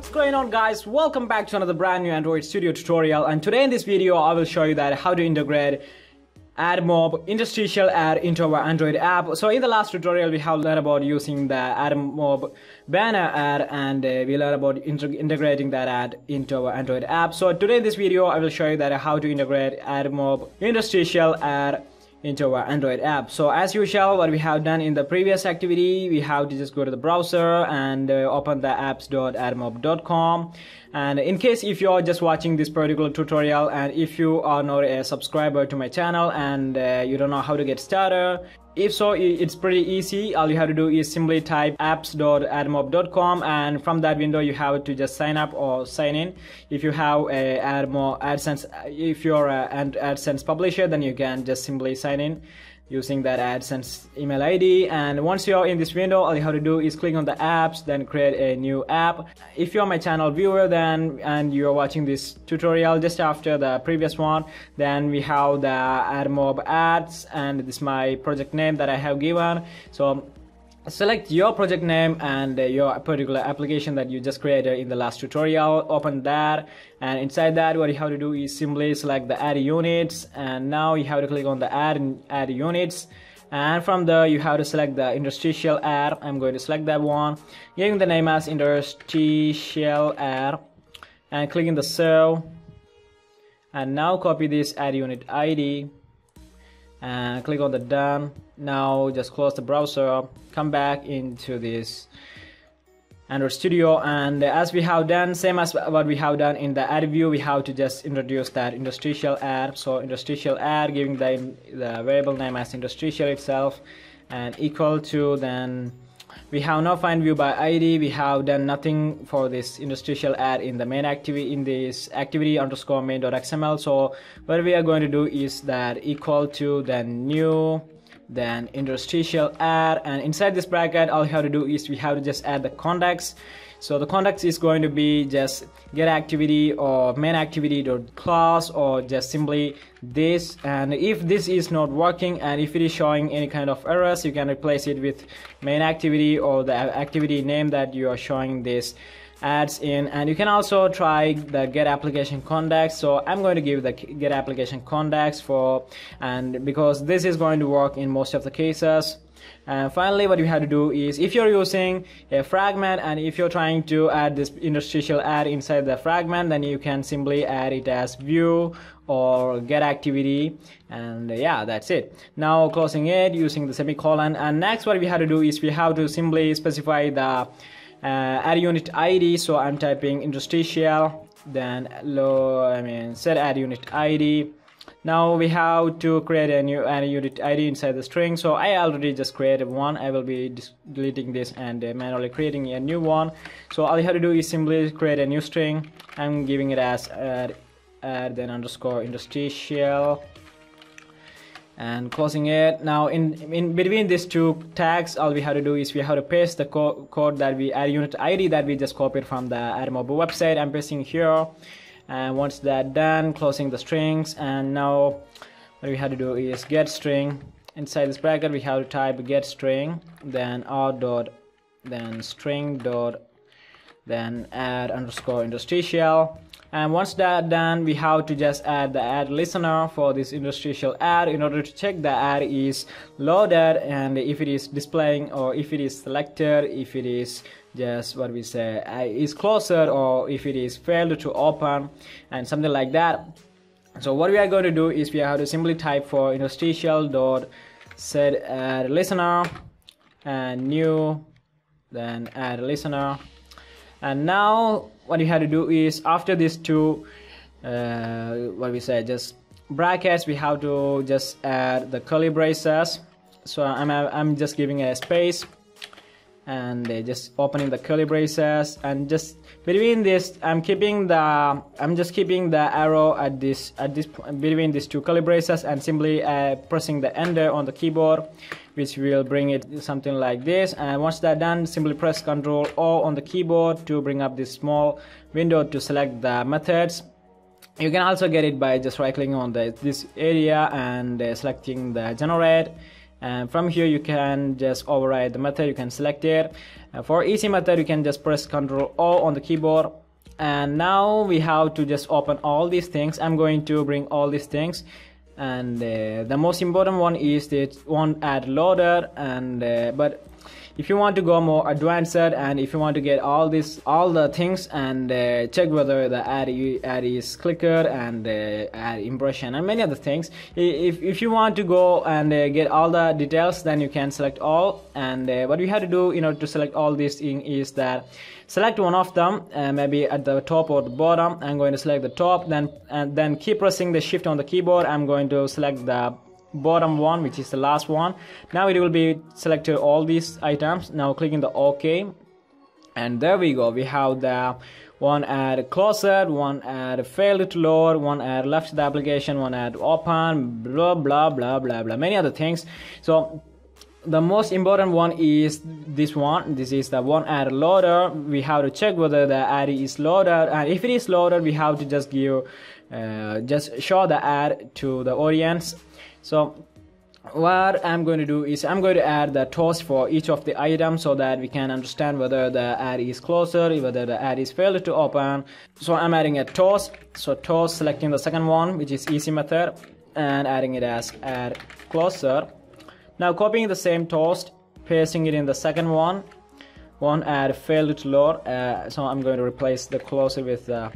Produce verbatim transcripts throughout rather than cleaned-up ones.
What's going on, guys? Welcome back to another brand new Android Studio tutorial, and today in this video I will show you that how to integrate AdMob interstitial ad into our Android app. So in the last tutorial we have learned about using the AdMob banner ad, and uh, we learned about integrating that ad into our Android app. So today in this video I will show you that how to integrate AdMob interstitial ad into our Android app. So as usual, what we have done in the previous activity, we have to just go to the browser and uh, open the apps dot admob dot com. And in case if you are just watching this particular tutorial and if you are not a subscriber to my channel and uh, you don't know how to get started, if so, it's pretty easy. All you have to do is simply type apps dot admob dot com, and from that window you have to just sign up or sign in. If you have a AdMob AdSense, if you're an AdSense publisher, then you can just simply sign in using that AdSense email I D. And once you're in this window, all you have to do is click on the apps, then create a new app. If you're my channel viewer, then and you're watching this tutorial just after the previous one, then we have the AdMob ads, and this is my project name that I have given. So select your project name and your particular application that you just created in the last tutorial. Open that, and inside that what you have to do is simply select the ad units, and now you have to click on the ad ad units, and from there you have to select the interstitial ad. I'm going to select that one, giving the name as interstitial ad, and clicking the save, and now copy this ad unit I D and click on the done. Now just close the browser, come back into this Android Studio, and as we have done, same as what we have done in the ad view, we have to just introduce that interstitial ad. So interstitial ad, giving the, the variable name as interstitial itself, and equal to, then we have no find view by I D. We have done nothing for this interstitial ad in the main activity, in this activity underscore main.xml. So what we are going to do is that equal to, then new, then interstitial ad, and inside this bracket all you have to do is we have to just add the context. So the context is going to be just get activity or main activity dot class, or just simply this. And if this is not working and if it is showing any kind of errors, you can replace it with main activity or the activity name that you are showing this ads in. And you can also try the get application context. So I'm going to give the get application context for, and because this is going to work in most of the cases. And finally what you have to do is, if you're using a fragment and if you're trying to add this interstitial ad inside the fragment, then you can simply add it as view or get activity, and yeah, that's it. Now closing it using the semicolon, and next what we have to do is we have to simply specify the Uh, ad unit I D. So I'm typing interstitial, then low, I mean set ad unit I D. Now we have to create a new ad unit I D inside the string. So I already just created one. I will be deleting this and uh, manually creating a new one. So all you have to do is simply create a new string. I'm giving it as ad, ad then underscore interstitial, and closing it. Now in, in between these two tags, all we have to do is we have to paste the co code that we add unit I D that we just copied from the AdMob website. I'm pasting here, and once that done, closing the strings. And now what we have to do is get string. Inside this bracket we have to type get string, then r dot, then string dot, then add underscore interstitial. And once that done, we have to just add the ad listener for this interstitial ad in order to check the ad is loaded, and if it is displaying, or if it is selected, if it is just what we say is closed, or if it is failed to open, and something like that. So what we are going to do is we have to simply type for interstitial dot set ad listener, and new, then add listener. And now what you have to do is after these two uh, what we say just brackets, we have to just add the curly braces. So I'm, I'm just giving a space, and they just opening the curly braces, and just between this I'm keeping the I'm just keeping the arrow at this at this between these two curly braces, and simply uh, pressing the enter on the keyboard, which will bring it something like this. And once that done, simply press Control O on the keyboard to bring up this small window to select the methods. You can also get it by just right clicking on the, this area and uh, selecting the generate, and from here you can just override the method. You can select it. Uh, for easy method you can just press control O on the keyboard, and now we have to just open all these things. I'm going to bring all these things, and uh, the most important one is the onAdLoaded, and uh, but if you want to go more advanced and if you want to get all this, all the things, and uh, check whether the ad, ad is clicked and uh, ad impression and many other things, if, if you want to go and uh, get all the details, then you can select all. And uh, what you have to do in order to select all these things is that select one of them, uh, maybe at the top or the bottom. I'm going to select the top, then and then keep pressing the shift on the keyboard. I'm going to select the bottom one, which is the last one. Now it will be selected all these items. Now clicking the OK, and there we go. We have the onAdClosed, onAdFailedToLoad, onAdLeftApplication, onAdOpened, blah blah blah blah blah, many other things. So the most important one is this one. This is the onAdLoaded. We have to check whether the ad is loaded, and if it is loaded, we have to just give, uh, just show the ad to the audience. So what I'm going to do is I'm going to add the toast for each of the items so that we can understand whether the ad is closed, whether the ad is failed to open. So I'm adding a toast. So toast, selecting the second one, which is easy method, and adding it as ad closer. Now copying the same toast, pasting it in the second one, one ad failed to load. Uh, so I'm going to replace the closer with uh,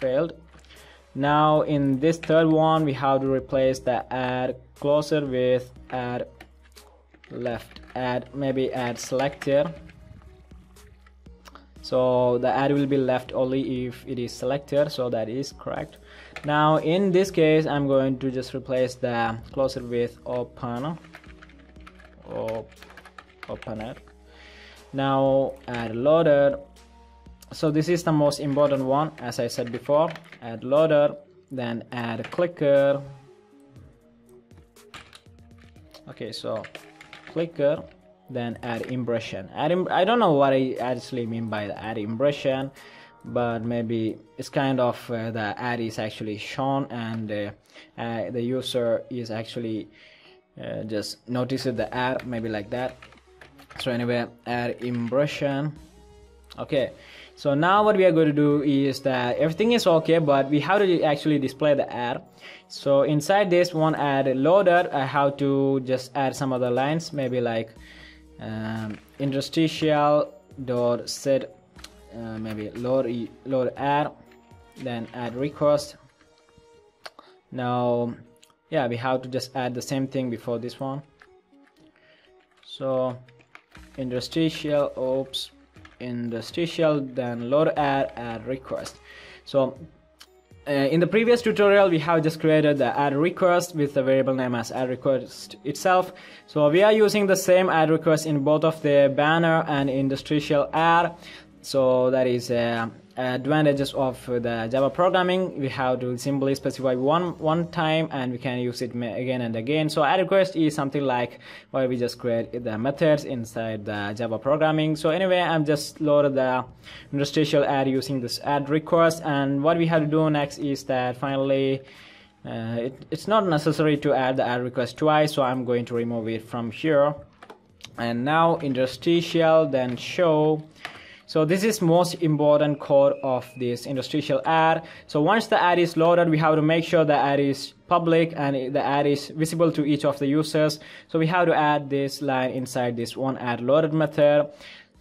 failed. Now in this third one we have to replace the ad closer with ad left, ad maybe ad selected, so the ad will be left only if it is selected, so that is correct. Now in this case I'm going to just replace the closer with open, op, open it. Now ad loaded. So this is the most important one, as I said before, ad loader, then ad clicker. Okay, so clicker, then ad impression. Ad Im I don't know what I actually mean by the ad impression, but maybe it's kind of uh, the ad is actually shown and uh, uh, the user is actually uh, just notices the ad, maybe like that. So anyway, ad impression. Okay, so now what we are going to do is that everything is okay, but we have to actually display the ad. So inside this one ad loader, I have to just add some other lines, maybe like um, interstitial dot set, uh, maybe load load ad, then add request. Now yeah, we have to just add the same thing before this one. So interstitial, oops, interstitial, then load ad, ad request. So uh, in the previous tutorial we have just created the ad request with the variable name as ad request itself. So we are using the same ad request in both of the banner and interstitial ad. So that is uh, advantages of the Java programming. We have to simply specify one one time and we can use it again and again. So ad request is something like where we just create the methods inside the Java programming. So anyway, I'm just loaded the interstitial ad using this ad request, and what we have to do next is that finally uh, it, it's not necessary to add the ad request twice, so I'm going to remove it from here. And now interstitial, then show. So this is most important code of this interstitial ad. So once the ad is loaded, we have to make sure the ad is public and the ad is visible to each of the users. So we have to add this line inside this one ad loaded method.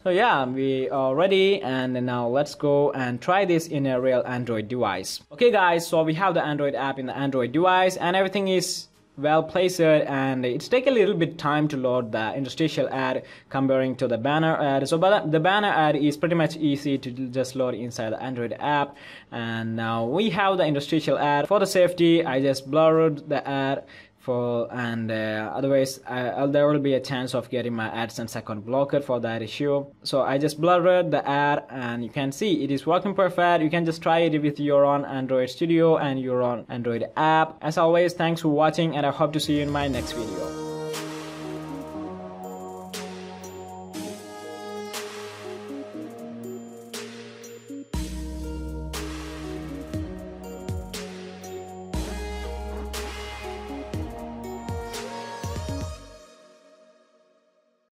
So yeah, we are ready, and now let's go and try this in a real Android device. Okay guys, so we have the Android app in the Android device and everything is well placed, and it's take a little bit time to load the interstitial ad comparing to the banner ad. So but the banner ad is pretty much easy to just load inside the Android app, and now we have the interstitial ad. For the safety I just blurred the ad for, and uh, otherwise I, there will be a chance of getting my AdSense account blocked for that issue. So I just blurred the ad, and you can see it is working perfect. You can just try it with your own Android Studio and your own Android app. As always, thanks for watching, and I hope to see you in my next video.